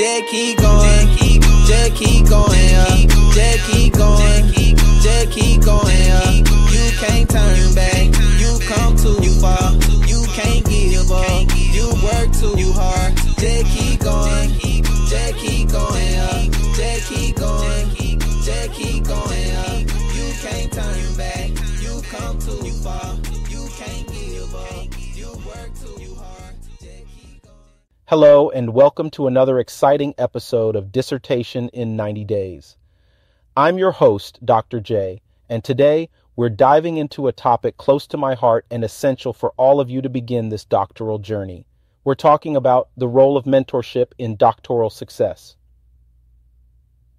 Jay, keep going. Jay, keep going up. Jay, keep going. Jay, keep going up. You can't turn back. You come too far. You can't give up. You work too hard. Jay, keep going. Jay, keep going up. Jay, keep going. Jay, keep going up. You can't turn back. You come too far. You can't give up. You work too hard. Hello, and welcome to another exciting episode of Dissertation in 90 Days. I'm your host, Dr. Jay, and today we're diving into a topic close to my heart and essential for all of you to begin this doctoral journey. We're talking about the role of mentorship in doctoral success.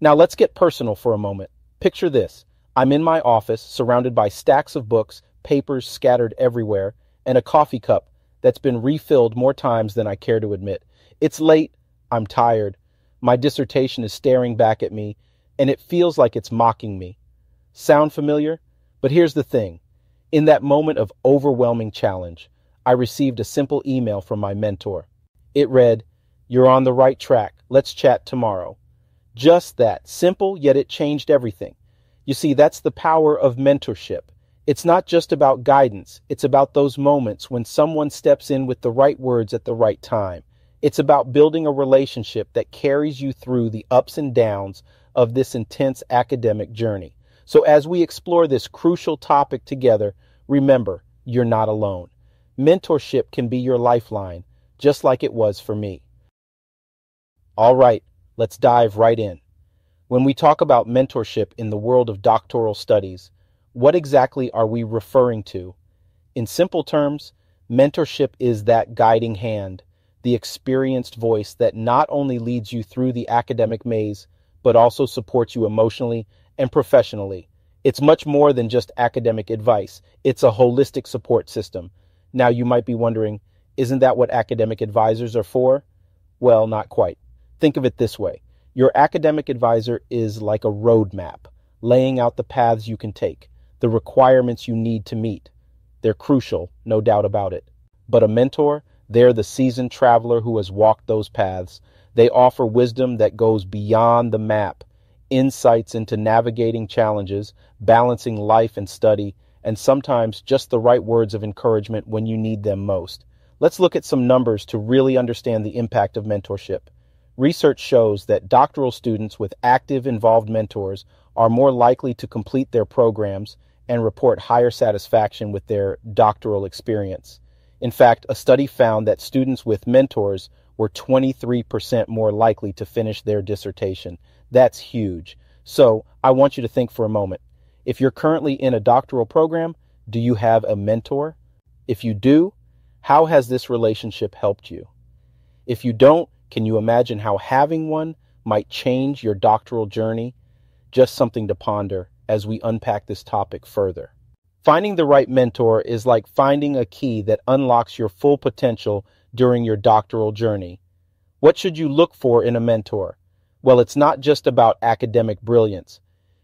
Now let's get personal for a moment. Picture this. I'm in my office, surrounded by stacks of books, papers scattered everywhere, and a coffee cup that's been refilled more times than I care to admit. It's late, I'm tired, my dissertation is staring back at me, and it feels like it's mocking me. Sound familiar? But here's the thing. In that moment of overwhelming challenge, I received a simple email from my mentor. It read, "You're on the right track. Let's chat tomorrow." Just that, simple, yet it changed everything. You see, that's the power of mentorship. It's not just about guidance. It's about those moments when someone steps in with the right words at the right time. It's about building a relationship that carries you through the ups and downs of this intense academic journey. So as we explore this crucial topic together, remember, you're not alone. Mentorship can be your lifeline, just like it was for me. All right, let's dive right in. When we talk about mentorship in the world of doctoral studies, what exactly are we referring to? In simple terms, mentorship is that guiding hand, the experienced voice that not only leads you through the academic maze, but also supports you emotionally and professionally. It's much more than just academic advice. It's a holistic support system. Now you might be wondering, isn't that what academic advisors are for? Well, not quite. Think of it this way. Your academic advisor is like a roadmap, laying out the paths you can take, the requirements you need to meet. They're crucial, no doubt about it. But a mentor, they're the seasoned traveler who has walked those paths. They offer wisdom that goes beyond the map, insights into navigating challenges, balancing life and study, and sometimes just the right words of encouragement when you need them most. Let's look at some numbers to really understand the impact of mentorship. Research shows that doctoral students with active, involved mentors are more likely to complete their programs and report higher satisfaction with their doctoral experience. In fact, a study found that students with mentors were 23% more likely to finish their dissertation. That's huge. So I want you to think for a moment. If you're currently in a doctoral program, do you have a mentor? If you do, how has this relationship helped you? If you don't, can you imagine how having one might change your doctoral journey? Just something to ponder as we unpack this topic further. Finding the right mentor is like finding a key that unlocks your full potential during your doctoral journey. What should you look for in a mentor? Well, it's not just about academic brilliance.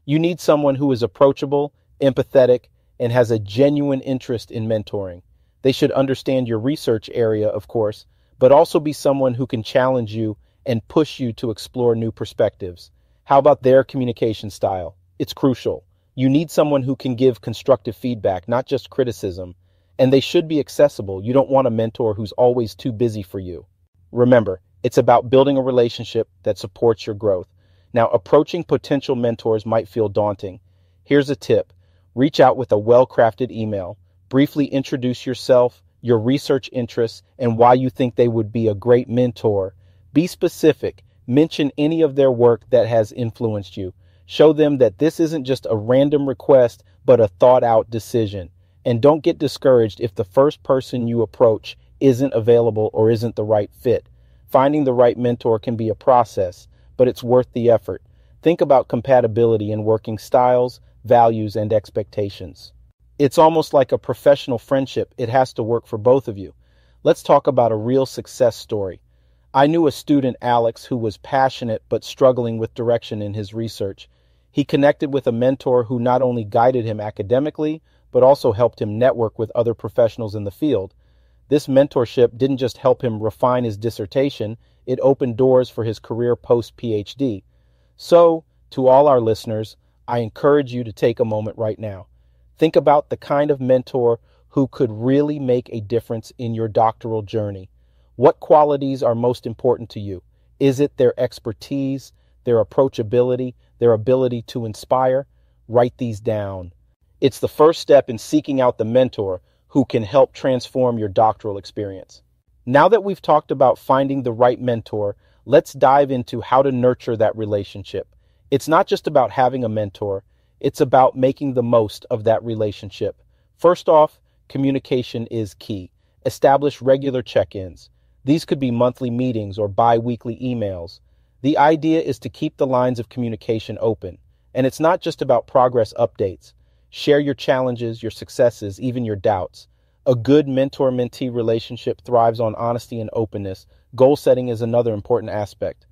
You need someone who is approachable, empathetic, and has a genuine interest in mentoring. They should understand your research area, of course, but also be someone who can challenge you and push you to explore new perspectives. How about their communication style? It's crucial. You need someone who can give constructive feedback, not just criticism, and they should be accessible. You don't want a mentor who's always too busy for you. Remember, it's about building a relationship that supports your growth. Now, approaching potential mentors might feel daunting. Here's a tip. Reach out with a well-crafted email. Briefly introduce yourself, your research interests, and why you think they would be a great mentor. Be specific. Mention any of their work that has influenced you. Show them that this isn't just a random request, but a thought-out decision. And don't get discouraged if the first person you approach isn't available or isn't the right fit. Finding the right mentor can be a process, but it's worth the effort. Think about compatibility in working styles, values, and expectations. It's almost like a professional friendship. It has to work for both of you. Let's talk about a real success story. I knew a student, Alex, who was passionate but struggling with direction in his research. He connected with a mentor who not only guided him academically, but also helped him network with other professionals in the field. This mentorship didn't just help him refine his dissertation, it opened doors for his career post-PhD. So, to all our listeners, I encourage you to take a moment right now. Think about the kind of mentor who could really make a difference in your doctoral journey. What qualities are most important to you? Is it their expertise, their approachability, their ability to inspire? Write these down. It's the first step in seeking out the mentor who can help transform your doctoral experience. Now that we've talked about finding the right mentor, let's dive into how to nurture that relationship. It's not just about having a mentor, it's about making the most of that relationship. First off, communication is key. Establish regular check-ins. These could be monthly meetings or bi-weekly emails. The idea is to keep the lines of communication open. And it's not just about progress updates. Share your challenges, your successes, even your doubts. A good mentor-mentee relationship thrives on honesty and openness. Goal setting is another important aspect.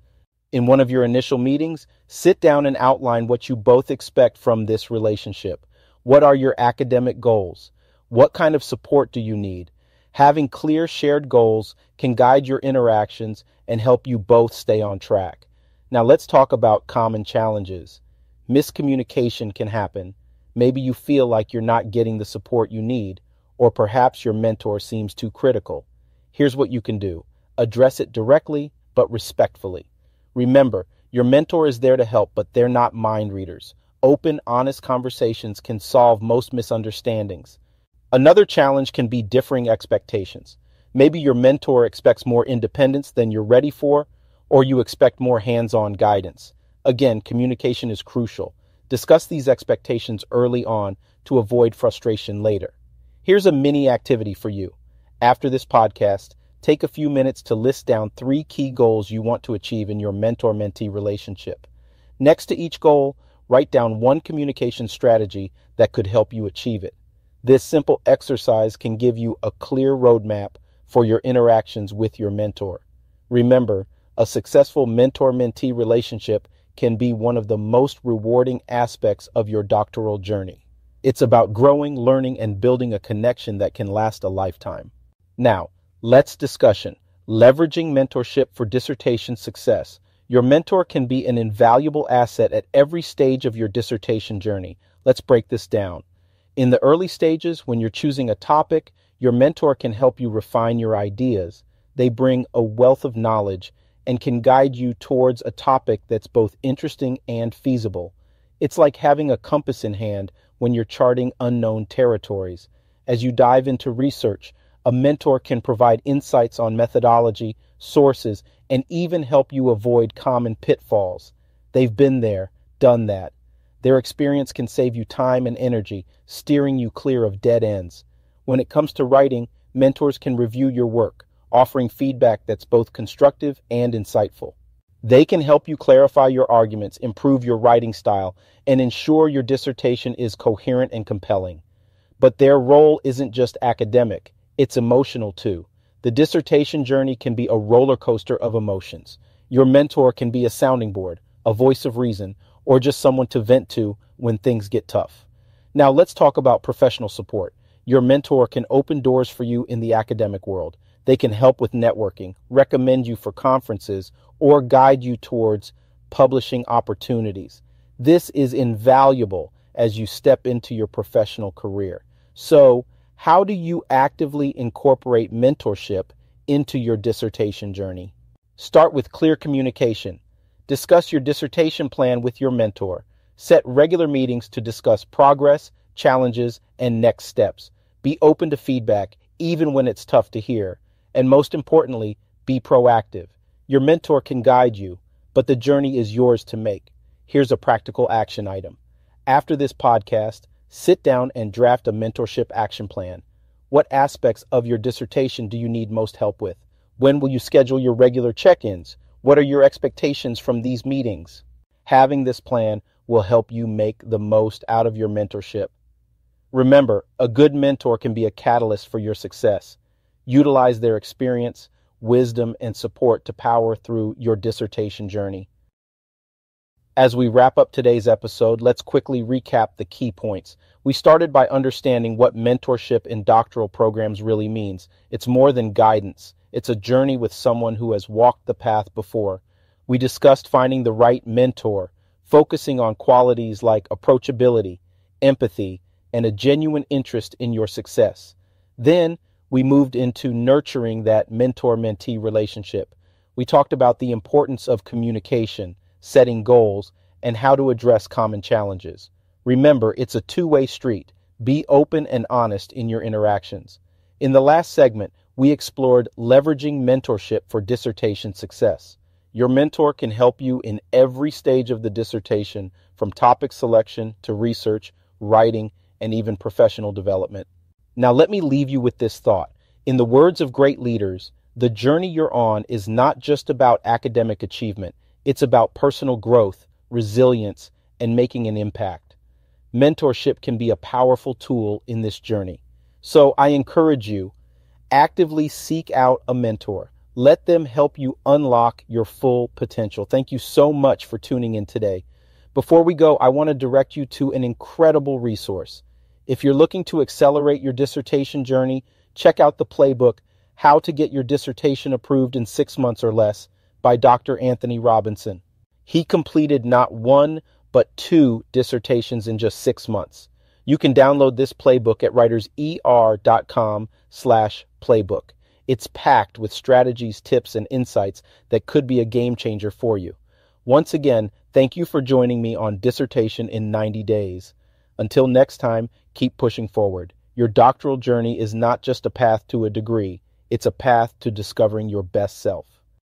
In one of your initial meetings, sit down and outline what you both expect from this relationship. What are your academic goals? What kind of support do you need? Having clear shared goals can guide your interactions and help you both stay on track. Now let's talk about common challenges. Miscommunication can happen. Maybe you feel like you're not getting the support you need, or perhaps your mentor seems too critical. Here's what you can do. Address it directly, but respectfully. Remember, your mentor is there to help, but they're not mind readers. Open, honest conversations can solve most misunderstandings. Another challenge can be differing expectations. Maybe your mentor expects more independence than you're ready for, or you expect more hands-on guidance. Again, communication is crucial. Discuss these expectations early on to avoid frustration later. Here's a mini activity for you. After this podcast, take a few minutes to list down 3 key goals you want to achieve in your mentor-mentee relationship. Next to each goal, write down 1 communication strategy that could help you achieve it. This simple exercise can give you a clear roadmap for your interactions with your mentor. Remember, a successful mentor-mentee relationship can be one of the most rewarding aspects of your doctoral journey. It's about growing, learning, and building a connection that can last a lifetime. Now, let's discuss leveraging mentorship for dissertation success. Your mentor can be an invaluable asset at every stage of your dissertation journey. Let's break this down. In the early stages, when you're choosing a topic, your mentor can help you refine your ideas. They bring a wealth of knowledge and can guide you towards a topic that's both interesting and feasible. It's like having a compass in hand when you're charting unknown territories. As you dive into research, a mentor can provide insights on methodology, sources, and even help you avoid common pitfalls. They've been there, done that. Their experience can save you time and energy, steering you clear of dead ends. When it comes to writing, mentors can review your work, offering feedback that's both constructive and insightful. They can help you clarify your arguments, improve your writing style, and ensure your dissertation is coherent and compelling. But their role isn't just academic, it's emotional too. The dissertation journey can be a roller coaster of emotions. Your mentor can be a sounding board, a voice of reason, or just someone to vent to when things get tough. Now let's talk about professional support. Your mentor can open doors for you in the academic world. They can help with networking, recommend you for conferences, or guide you towards publishing opportunities. This is invaluable as you step into your professional career. So, how do you actively incorporate mentorship into your dissertation journey? Start with clear communication. Discuss your dissertation plan with your mentor. Set regular meetings to discuss progress, challenges, and next steps. Be open to feedback, even when it's tough to hear. And most importantly, be proactive. Your mentor can guide you, but the journey is yours to make. Here's a practical action item. After this podcast, sit down and draft a mentorship action plan. What aspects of your dissertation do you need most help with? When will you schedule your regular check-ins? What are your expectations from these meetings? Having this plan will help you make the most out of your mentorship. Remember, a good mentor can be a catalyst for your success. Utilize their experience, wisdom, and support to power through your dissertation journey. As we wrap up today's episode, let's quickly recap the key points. We started by understanding what mentorship in doctoral programs really means. It's more than guidance. It's a journey with someone who has walked the path before. We discussed finding the right mentor, focusing on qualities like approachability, empathy, and a genuine interest in your success. Then we moved into nurturing that mentor-mentee relationship. We talked about the importance of communication, setting goals, and how to address common challenges. Remember, it's a two-way street. Be open and honest in your interactions. In the last segment, we explored leveraging mentorship for dissertation success. Your mentor can help you in every stage of the dissertation, from topic selection to research, writing, and even professional development. Now let me leave you with this thought. In the words of great leaders, the journey you're on is not just about academic achievement. It's about personal growth, resilience, and making an impact. Mentorship can be a powerful tool in this journey. So I encourage you, actively seek out a mentor. Let them help you unlock your full potential. Thank you so much for tuning in today. Before we go, I want to direct you to an incredible resource. If you're looking to accelerate your dissertation journey, check out the playbook, How to Get Your Dissertation Approved in 6 Months or Less by Dr. Anthony Robinson. He completed not one, but two dissertations in just 6 months. You can download this playbook at writerser.com/playbook. It's packed with strategies, tips, and insights that could be a game changer for you. Once again, thank you for joining me on Dissertation in 90 Days. Until next time, keep pushing forward. Your doctoral journey is not just a path to a degree. It's a path to discovering your best self.